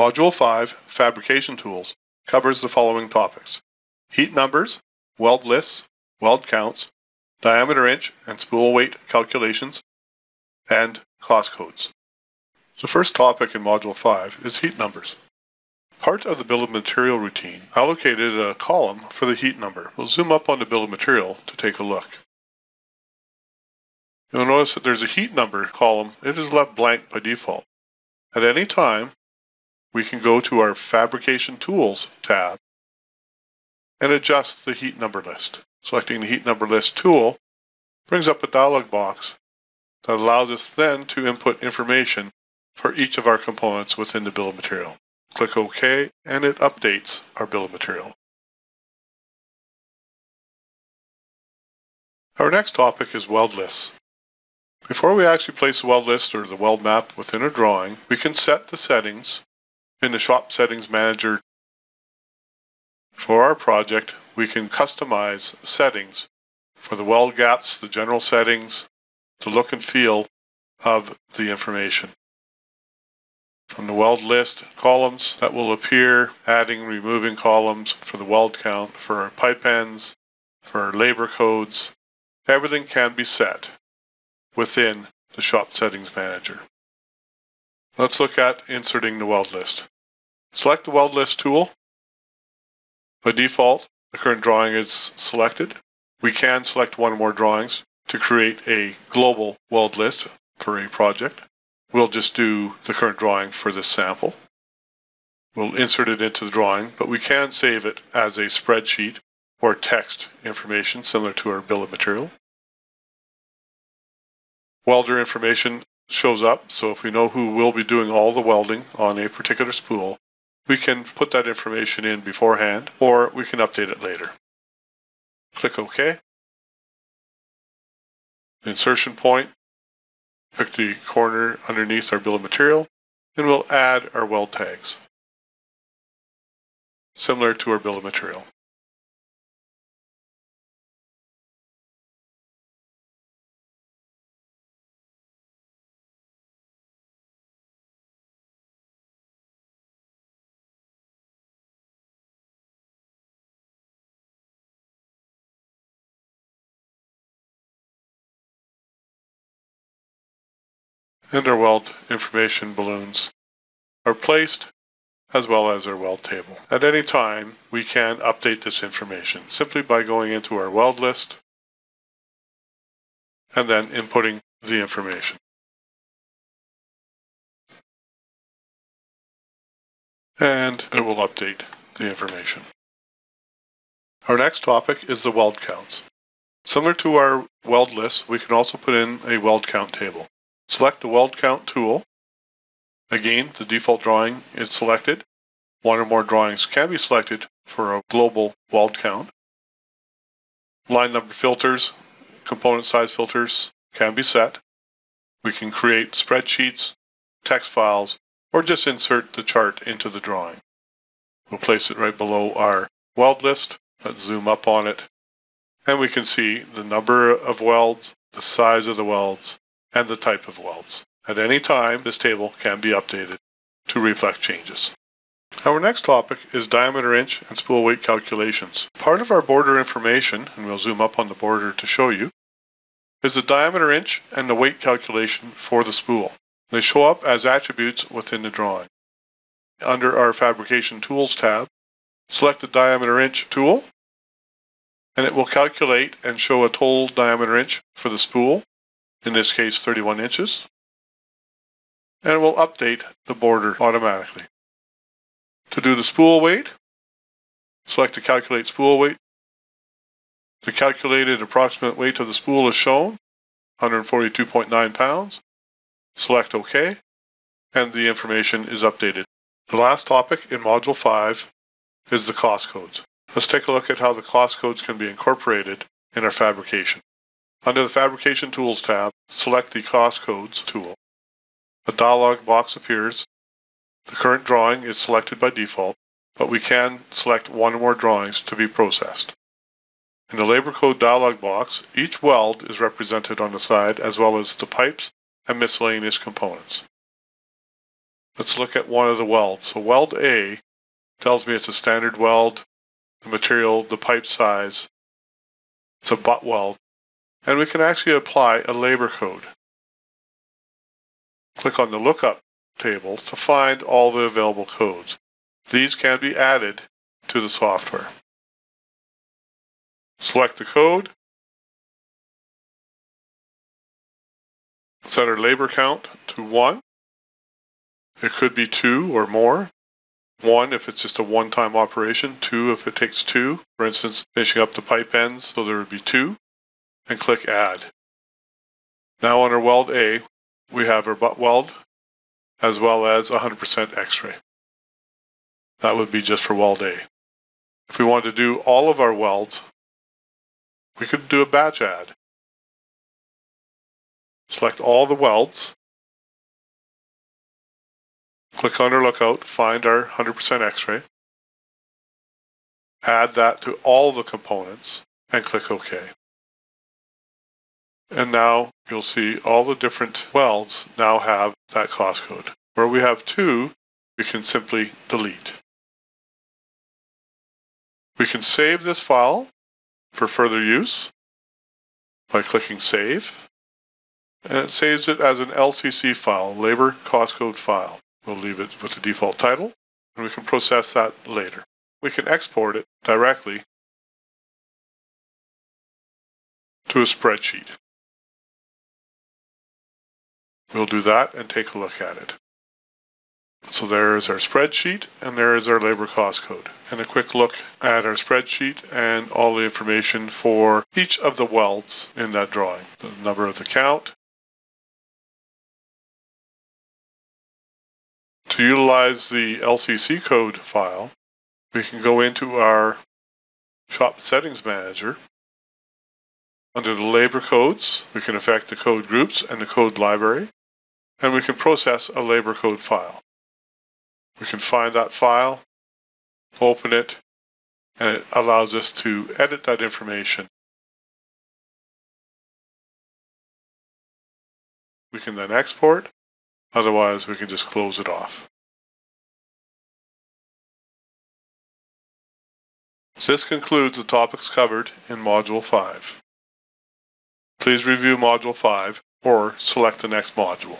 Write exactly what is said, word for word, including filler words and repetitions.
Module five, Fabrication Tools, covers the following topics: heat numbers, weld lists, weld counts, diameter inch and spool weight calculations, and cost codes. The first topic in Module five is heat numbers. Part of the bill of material routine allocated a column for the heat number. We'll zoom up on the bill of material to take a look. You'll notice that there's a heat number column. It is left blank by default. At any time, we can go to our Fabrication Tools tab and adjust the heat number list. Selecting the heat number list tool brings up a dialog box that allows us then to input information for each of our components within the bill of material. Click OK and it updates our bill of material. Our next topic is weld lists. Before we actually place the weld list or the weld map within a drawing, we can set the settings in the Shop Settings Manager. For our project, we can customize settings for the weld gaps, the general settings, the look and feel of the information. From the weld list columns that will appear, adding, removing columns for the weld count, for our pipe ends, for our labor codes, everything can be set within the Shop Settings Manager. Let's look at inserting the weld list. Select the weld list tool. By default, the current drawing is selected. We can select one or more drawings to create a global weld list for a project. We'll just do the current drawing for this sample. We'll insert it into the drawing, but we can save it as a spreadsheet or text information similar to our bill of material. Welder information shows up, so if we know who will be doing all the welding on a particular spool, we can put that information in beforehand, or we can update it later. Click OK. Insertion point. Pick the corner underneath our bill of material, and we'll add our weld tags, similar to our bill of material. And our weld information balloons are placed, as well as our weld table. At any time, we can update this information simply by going into our weld list and then inputting the information. And it will update the information. Our next topic is the weld counts. Similar to our weld list, we can also put in a weld count table. Select the weld count tool. Again, the default drawing is selected. One or more drawings can be selected for a global weld count. Line number filters, component size filters can be set. We can create spreadsheets, text files, or just insert the chart into the drawing. We'll place it right below our weld list. Let's zoom up on it. And we can see the number of welds, the size of the welds, and the type of welds. At any time, this table can be updated to reflect changes. Our next topic is diameter inch and spool weight calculations. Part of our border information, and we'll zoom up on the border to show you, is the diameter inch and the weight calculation for the spool. They show up as attributes within the drawing. Under our Fabrication Tools tab, select the diameter inch tool, and it will calculate and show a total diameter inch for the spool, in this case thirty-one inches, and it will update the border automatically. To do the spool weight, select the calculate spool weight. The calculated approximate weight of the spool is shown, one hundred forty-two point nine pounds. Select OK, and the information is updated. The last topic in Module five is the cost codes. Let's take a look at how the cost codes can be incorporated in our fabrication. Under the Fabrication Tools tab, select the Cost Codes tool. A dialog box appears. The current drawing is selected by default, but we can select one or more drawings to be processed. In the Labor Code dialog box, each weld is represented on the side, as well as the pipes and miscellaneous components. Let's look at one of the welds. So weld A tells me it's a standard weld, the material, the pipe size. It's a butt weld. And we can actually apply a labor code. Click on the lookup table to find all the available codes. These can be added to the software. Select the code. Set our labor count to one. It could be two or more. One if it's just a one-time operation. Two if it takes two. For instance, finishing up the pipe ends, so there would be two. And click Add. Now under Weld A, we have our butt weld, as well as one hundred percent X-ray. That would be just for Weld A. If we wanted to do all of our welds, we could do a batch add. Select all the welds. Click on our lookout, find our one hundred percent X-ray. Add that to all the components and click OK. And now you'll see all the different welds now have that cost code. Where we have two, we can simply delete. We can save this file for further use by clicking Save. And it saves it as an L C C file, labor cost code file. We'll leave it with the default title, and we can process that later. We can export it directly to a spreadsheet. We'll do that and take a look at it. So there is our spreadsheet, and there is our labor cost code. And a quick look at our spreadsheet and all the information for each of the welds in that drawing. The number of the count. To utilize the L C C code file, we can go into our Shop Settings Manager. Under the labor codes, we can affect the code groups and the code library. And we can process a labor code file. We can find that file, open it, and it allows us to edit that information. We can then export, otherwise we can just close it off. So this concludes the topics covered in Module five. Please review Module five or select the next module.